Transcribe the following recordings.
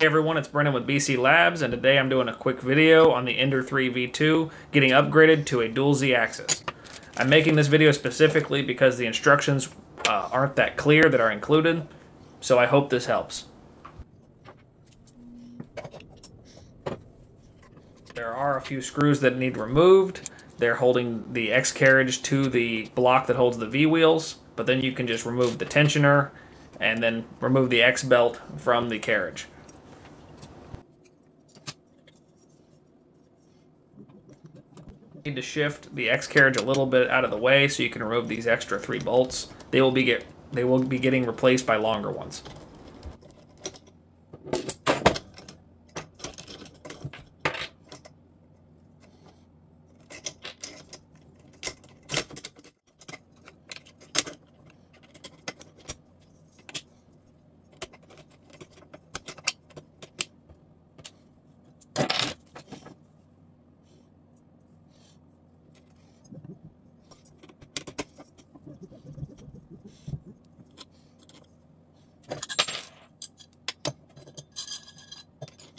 Hey everyone, it's Brennan with BC Labs, and today I'm doing a quick video on the Ender 3 V2 getting upgraded to a dual Z axis. I'm making this video specifically because the instructions aren't that clear that are included, so I hope this helps. There are a few screws that need removed. They're holding the X carriage to the block that holds the V wheels, but then you can just remove the tensioner and then remove the X belt from the carriage. Need to shift the X carriage a little bit out of the way so you can remove these extra three bolts. They will be getting replaced by longer ones.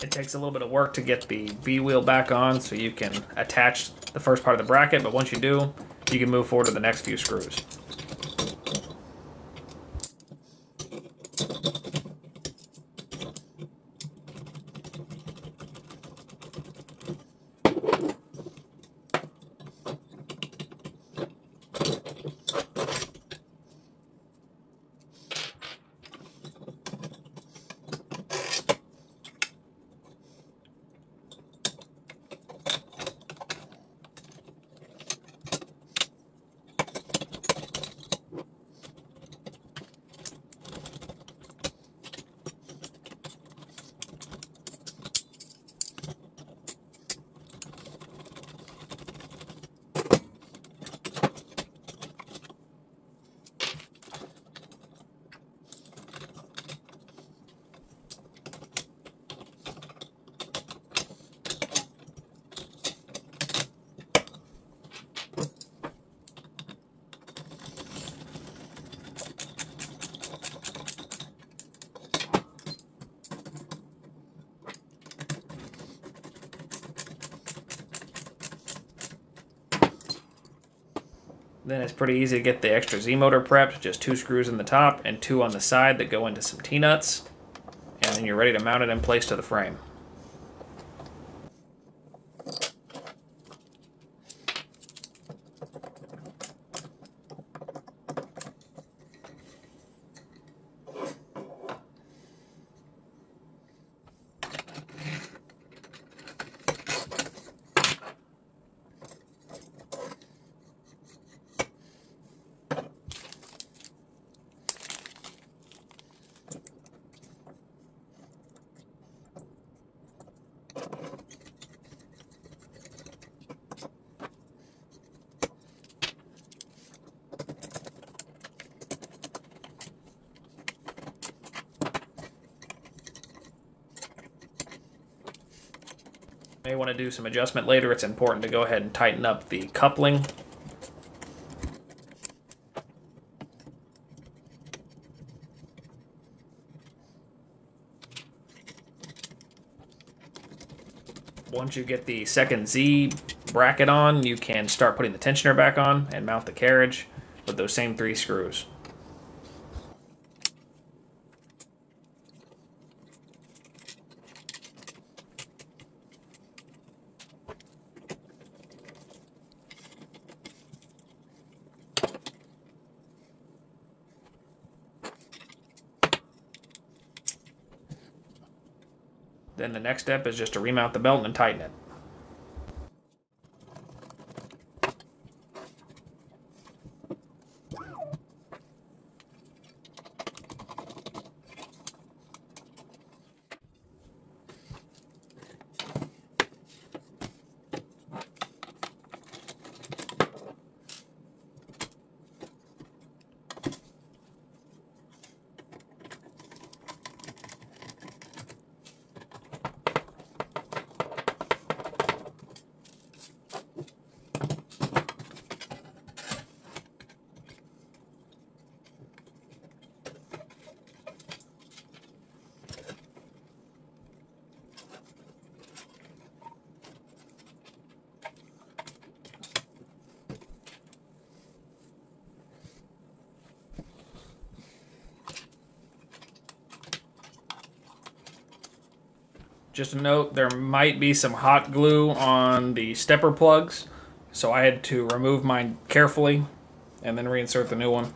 It takes a little bit of work to get the V-wheel back on so you can attach the first part of the bracket, but once you do, you can move forward to the next few screws. Then it's pretty easy to get the extra Z-motor prepped, just two screws in the top and two on the side that go into some T-nuts, and then you're ready to mount it in place to the frame. May want to do some adjustment later. It's important to go ahead and tighten up the coupling. Once you get the second Z bracket on, you can start putting the tensioner back on and mount the carriage with those same three screws. Then the next step is just to remount the belt and tighten it. Just a note, there might be some hot glue on the stepper plugs, so I had to remove mine carefully and then reinsert the new one.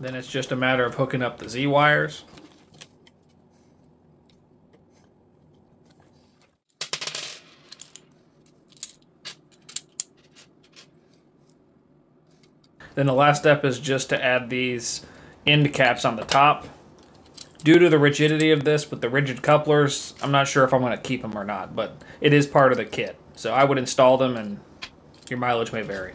Then it's just a matter of hooking up the Z wires. Then the last step is just to add these end caps on the top. Due to the rigidity of this with the rigid couplers, I'm not sure if I'm going to keep them or not, but it is part of the kit. So I would install them, and your mileage may vary.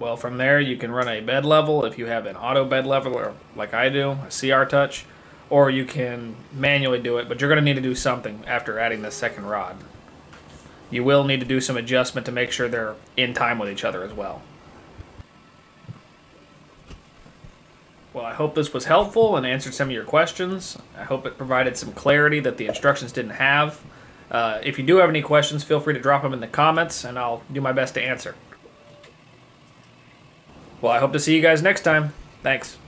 Well, from there you can run a bed level if you have an auto bed leveler like I do, a CR touch, or you can manually do it, but you're going to need to do something after adding the second rod. You will need to do some adjustment to make sure they're in time with each other as well. Well, I hope this was helpful and answered some of your questions. I hope it provided some clarity that the instructions didn't have. If you do have any questions, feel free to drop them in the comments and I'll do my best to answer. Well, I hope to see you guys next time. Thanks.